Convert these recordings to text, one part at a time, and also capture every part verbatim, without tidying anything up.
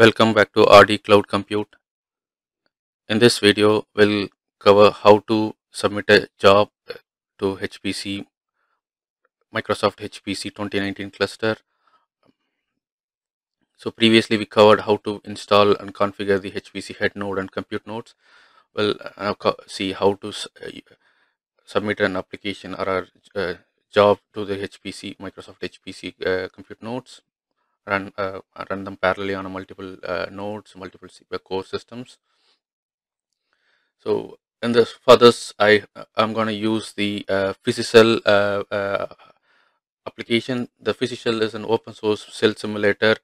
Welcome back to R D Cloud Compute. In this video, we'll cover how to submit a job to H P C, Microsoft H P C twenty nineteen cluster. So previously we covered how to install and configure the H P C head node and compute nodes. We'll now see how to submit an application or a job to the H P C, Microsoft H P C uh, compute nodes. Run, uh, run them parallelly on a multiple uh, nodes, multiple core systems. So in this, for this, I am going to use the uh, PhysiCell uh, uh, application. The PhysiCell is an open source cell simulator.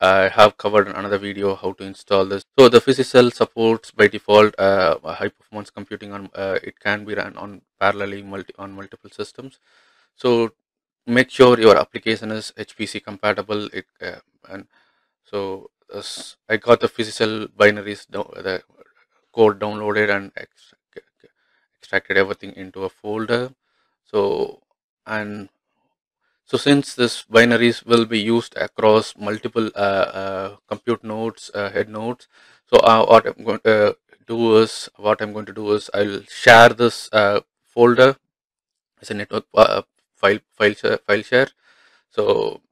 I have covered in another video how to install this. So the PhysiCell supports by default uh, high performance computing on. Uh, it can be run on parallelly multi on multiple systems. So make sure your application is H P C compatible. It uh, and so this, I got the PhysiCell binaries, the code downloaded and ext extracted everything into a folder. So and so since this binaries will be used across multiple uh, uh, compute nodes, uh, head nodes. So uh, what I'm going to uh, do is what I'm going to do is I'll share this uh, folder as a network. Uh, File, file share, file share. So,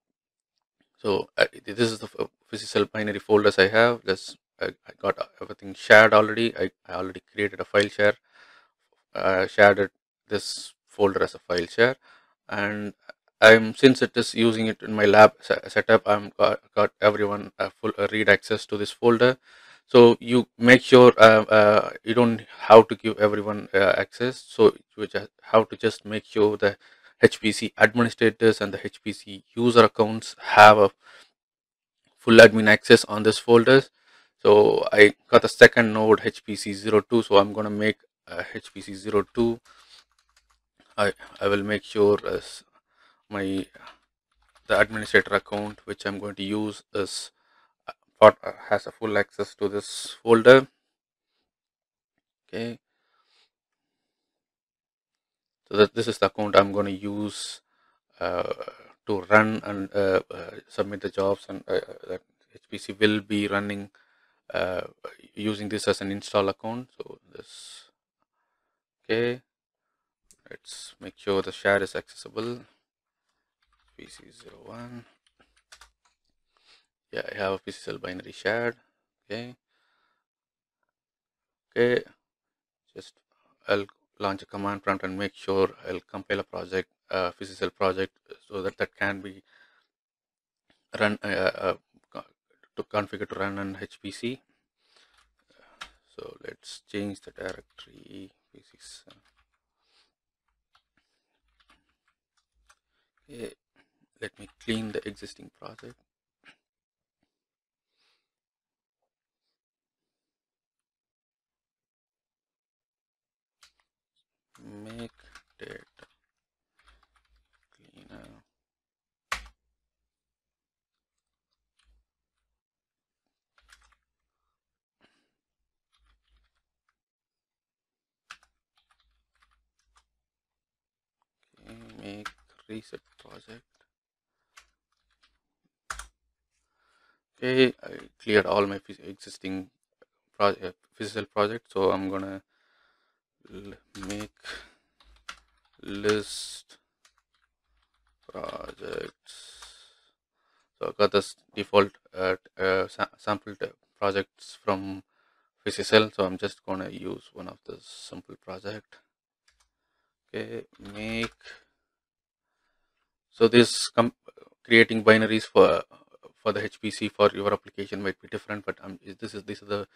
so uh, this is the PhysiCell binary folders I have. This I, I got everything shared already. I, I already created a file share, uh, shared it, this folder as a file share, and I'm since it is using it in my lab setup. I'm got, got everyone a full a read access to this folder. So you make sure uh, uh, you don't have to give everyone uh, access. So you just have to just make sure that H P C administrators and the H P C user accounts have a full admin access on this folder. So I got a second node, H P C zero two. So I'm going to make uh, H P C zero two. I, I will make sure as my the administrator account which I'm going to use is uh, has a full access to this folder. Okay. So that this is the account I'm going to use uh, to run and uh, uh, submit the jobs, and uh, that H P C will be running uh, using this as an install account. So this, okay. Let's make sure the share is accessible. H P C zero one. Yeah, I have a PhysiCell binary shared. Okay. Okay. Just I'll launch a command prompt and make sure I'll compile a project, uh, PhysiCell project, so that that can be run uh, uh, to configure to run on H P C. So let's change the directory. PhysiCell. Okay. Let me clean the existing project. Make data cleaner. Okay, make reset project. Okay, I cleared all my existing project, PhysiCell project, so I'm gonna make list projects. So I got this default uh, uh, sa sample projects from PhysiCell, so I'm just gonna use one of the sample project. Okay, make. So this com creating binaries for for the H P C for your application might be different, but um, this is these are the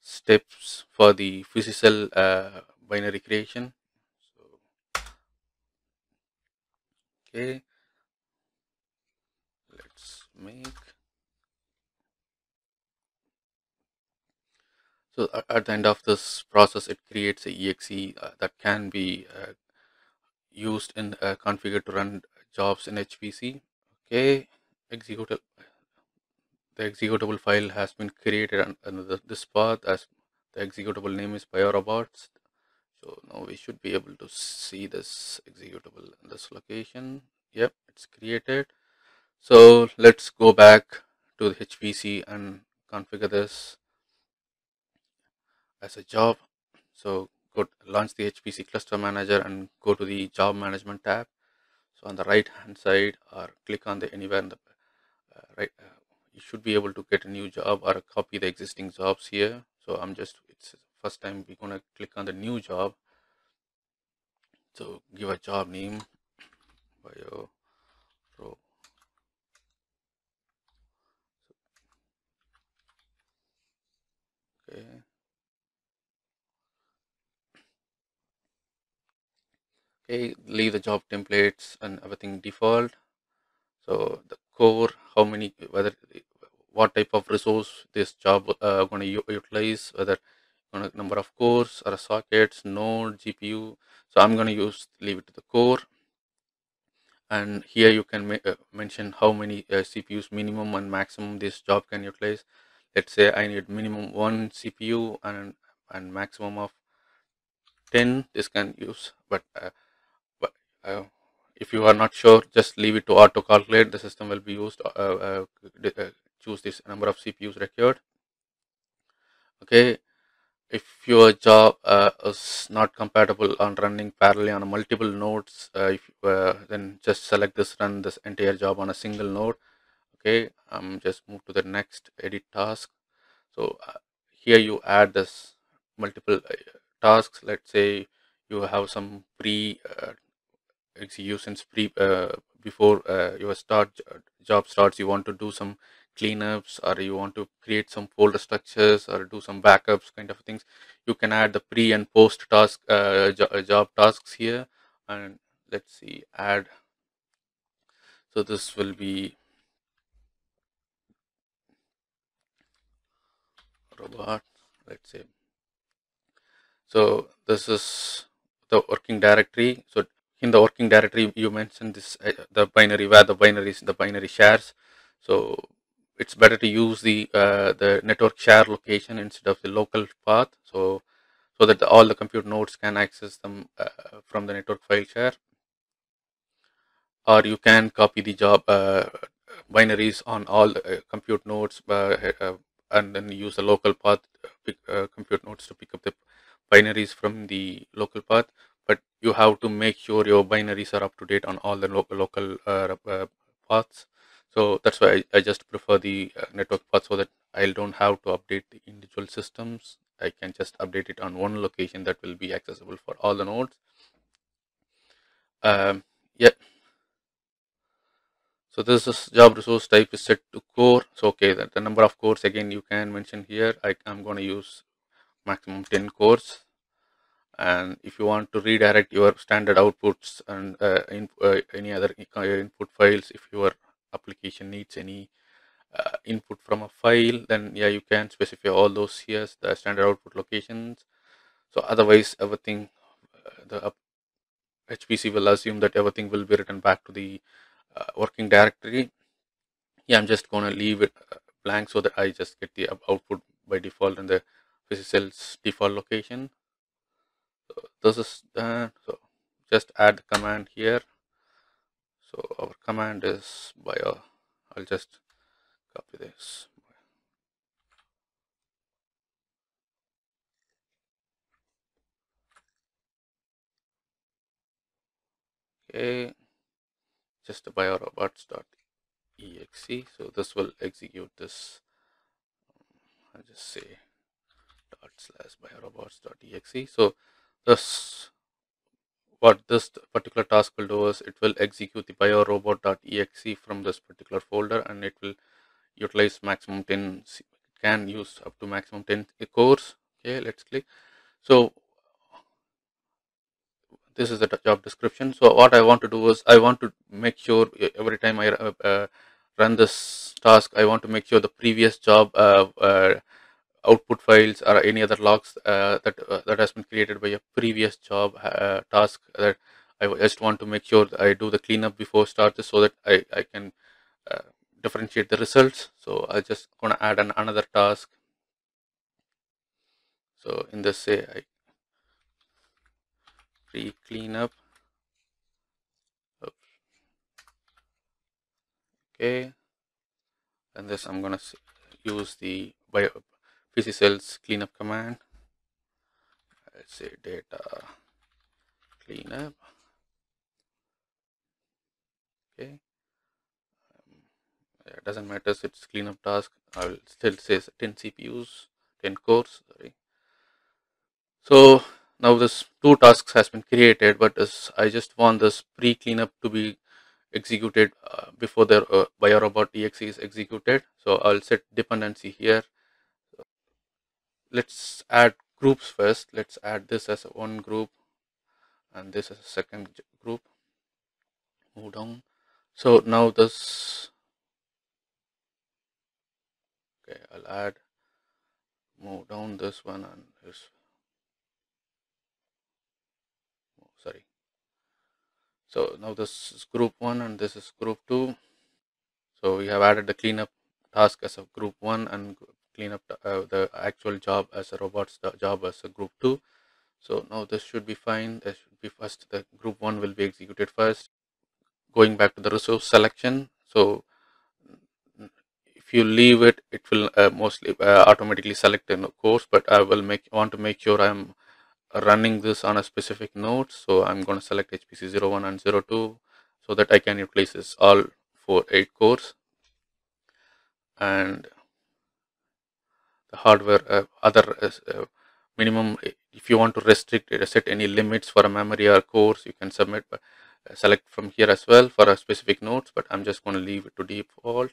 steps for the PhysiCell uh, binary creation. So, okay, let's make. So at, at the end of this process, it creates a E X E uh, that can be uh, used and uh, configured to run jobs in H P C. Okay, executable. The executable file has been created under this path, as the executable name is PyroBots. So now we should be able to see this executable in this location. Yep, it's created. So let's go back to the H P C and configure this as a job. So go to launch the H P C cluster manager and go to the job management tab. So on the right hand side, or click on the anywhere in the uh, right, uh, you should be able to get a new job or copy the existing jobs here. So I'm just, it's first time we're gonna click on the new job. So give a job name, bio pro. Okay. Okay, leave the job templates and everything default. So the core, how many, whether what type of resource this job uh, going to utilize, whether gonna number of cores or sockets, node, G P U. So I'm going to use leave it to the core. And here you can ma uh, mention how many uh, C P Us minimum and maximum this job can utilize. Let's say I need minimum one C P U and and maximum of ten. This can use, but uh, but uh, if you are not sure, just leave it to auto calculate. The system will be used. Uh, uh, uh, choose this number of C P Us required. Okay. If your job uh, is not compatible on running parallel on multiple nodes, uh, if, uh, then just select this, run this entire job on a single node. Okay, um, just move to the next edit task. So uh, here you add this multiple uh, tasks. Let's say you have some pre uh, executions pre uh, before uh, your start job starts. You want to do some cleanups, or you want to create some folder structures or do some backups kind of things. You can add the pre and post task uh, job tasks here, and let's see, add. So this will be robot, let's say. So this is the working directory. So in the working directory you mentioned this uh, the binary where the binaries the binary shares. So it's better to use the uh, the network share location instead of the local path, so so that the, all the compute nodes can access them uh, from the network file share. Or you can copy the job uh, binaries on all the, uh, compute nodes uh, uh, and then use the local path pick, uh, compute nodes to pick up the binaries from the local path. But you have to make sure your binaries are up to date on all the lo local uh, uh, paths. So that's why I, I just prefer the uh, network path, so that I don't have to update the individual systems. I can just update it on one location that will be accessible for all the nodes. Um, yeah. So this is job resource type is set to core. So okay, that the number of cores again you can mention here. I am going to use maximum ten cores. And if you want to redirect your standard outputs and uh, in, uh, any other input files, if you are application needs any uh, input from a file, then yeah, you can specify all those here, the standard output locations. So otherwise everything uh, the uh, H P C will assume that everything will be written back to the uh, working directory. Yeah, I'm just gonna leave it blank so that I just get the output by default in the PhysiCell's default location. So this is done. So just add the command here. So our command is bio. I'll just copy this. Okay, just the bio robots.exe. So this will execute this. I'll just say dot slash bio robots.exe. So this, what this particular task will do is it will execute the biorobot.exe from this particular folder, and it will utilize maximum ten, it can use up to maximum ten cores. Okay, let's click. So this is the job description. So what I want to do is I want to make sure every time I uh, run this task, I want to make sure the previous job uh, uh, output files or any other logs uh, that uh, that has been created by a previous job uh, task, that I just want to make sure that I do the cleanup before start this, so that I, I can uh, differentiate the results. So I just gonna add an another task. So in this, say I pre cleanup. Oops. Okay, and this I'm gonna use the by PhysiCell's cleanup command. Let's say data cleanup. Okay, um, it doesn't matter if it's cleanup task. I will still say ten C P Us, ten cores. Sorry. So now this two tasks has been created, but this, I just want this pre cleanup to be executed uh, before the uh, biorobot.exe is executed. So I'll set dependency here. Let's add groups first. Let's add this as one group and this as a second group. Move down. So now this, okay, I'll add, move down this one and this. Oh, sorry. So now this is group one and this is group two. So we have added the cleanup task as a group one and cleanup uh, the actual job as a robot's job as a group two. So now this should be fine. This should be first. The group one will be executed first. Going back to the resource selection. So if you leave it, it will uh, mostly uh, automatically select a course. But I will make want to make sure I'm running this on a specific node, so I'm going to select H P C zero one and zero two so that I can replace this all for eight cores. And the hardware uh, other uh, minimum, if you want to restrict it, set any limits for a memory or cores, you can submit uh, select from here as well for a specific nodes, but I'm just going to leave it to default.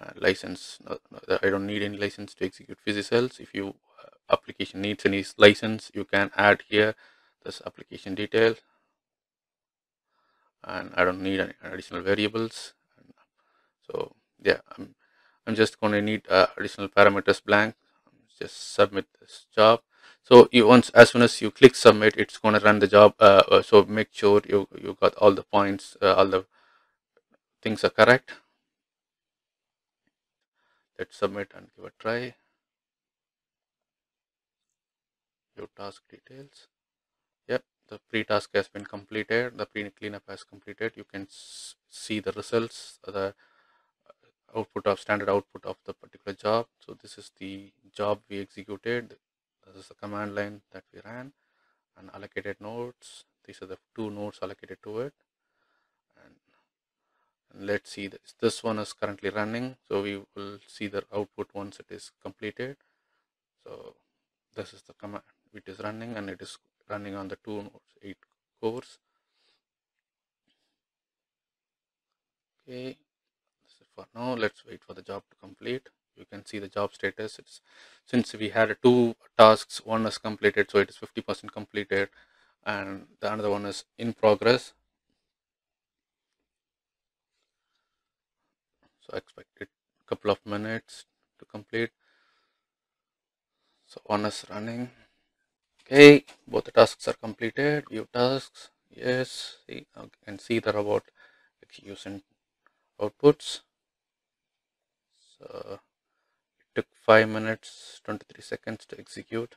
Uh, license, no, no, I don't need any license to execute PhysiCells. If you uh, application needs any license, you can add here this application detail, and I don't need any additional variables. So yeah, I'm, I'm just going to need uh, additional parameters blank. Just submit this job. So you once as soon as you click submit, it's going to run the job. Uh, so make sure you, you got all the points, uh, all the things are correct. Let's submit and give a try. Your task details. Yep, the pre-task has been completed. The pre-cleanup has completed. You can see the results, the output of standard output of the particular job. So this is the job we executed. This is the command line that we ran, and allocated nodes. These are the two nodes allocated to it. Let's see this. This one is currently running, so we will see the output once it is completed. So this is the command which is running, and it is running on the two nodes, eight cores. Okay, this is for now. Let's wait for the job to complete. You can see the job status. It's since we had two tasks, one is completed, so it is fifty percent completed, and the another one is in progress. So I expect it a couple of minutes to complete. So one is running. Okay, both the tasks are completed. View tasks. Yes, see, you can see the robot execution outputs. So it took five minutes twenty-three seconds to execute.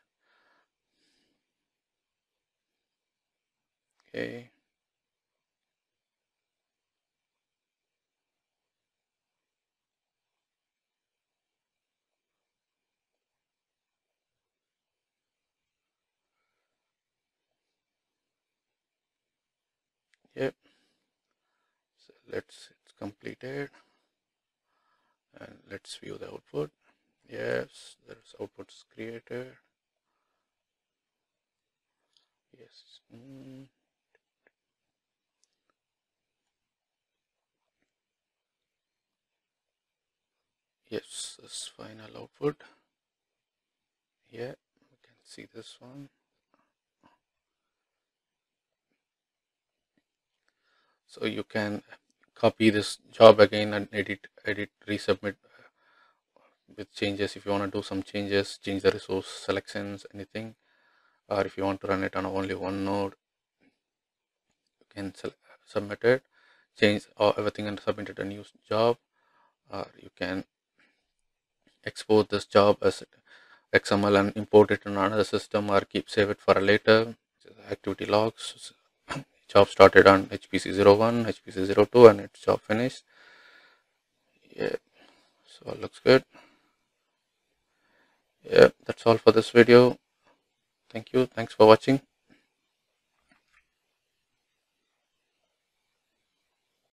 Okay. Yep, so let's, it's completed, and let's view the output. Yes, there's outputs created. Yes. Mm. Yes, this final output. Yeah, we can see this one. So you can copy this job again and edit, edit, resubmit with changes. If you want to do some changes, change the resource selections, anything, or if you want to run it on only one node, you can submit it, change everything and submit it a new job, or you can export this job as X M L and import it in another system, or keep save it for later. Activity logs. Job started on H P C zero one, H P C zero two, and it's job finished. Yeah, so it looks good. Yeah, that's all for this video. Thank you. Thanks for watching.